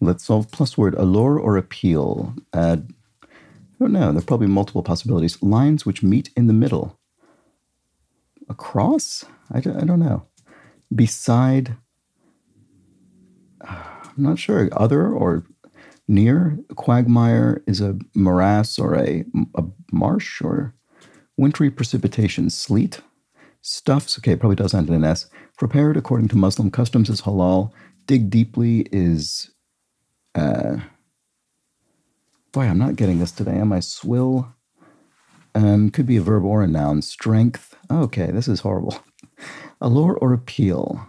Let's solve PlusWord, allure or appeal. I don't know. There are probably multiple possibilities. Lines which meet in the middle. Across? I don't know. Beside? I'm not sure. Other or near? Quagmire is a morass or a marsh or wintry precipitation. Sleet? Stuffs? Okay, it probably does end in an S. Prepared according to Muslim customs is halal. Dig deeply is... boy, I'm not getting this today. Am I? Swill? Could be a verb or a noun. Strength. Okay, this is horrible. Allure or appeal.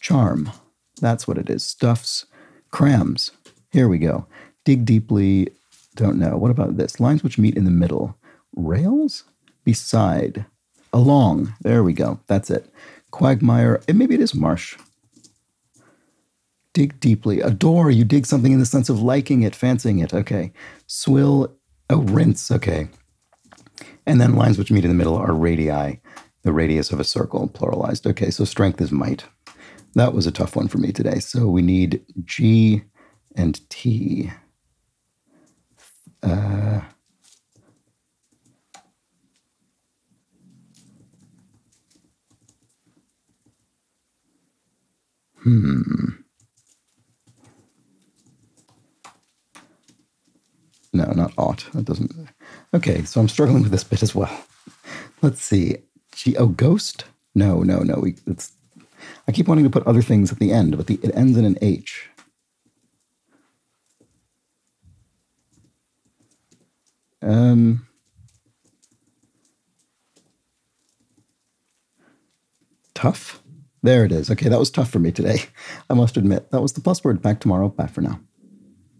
Charm. That's what it is. Stuffs. Crams. Here we go. Dig deeply. Don't know. What about this? Lines which meet in the middle. Rails? Beside. Along. There we go. That's it. Quagmire. Maybe it is marsh. Dig deeply. Adore. You dig something in the sense of liking it, fancying it. Okay. Swill. Oh, rinse. Okay. And then lines which meet in the middle are radii, the radius of a circle, pluralized. Okay. So strength is might. That was a tough one for me today. So we need G and T. No, not ought. That doesn't... Okay, so I'm struggling with this bit as well. Let's see. Ghost? No. I keep wanting to put other things at the end, but it ends in an H. Tough? There it is. Okay, that was tough for me today. I must admit. That was the PlusWord. Back tomorrow. Bye for now.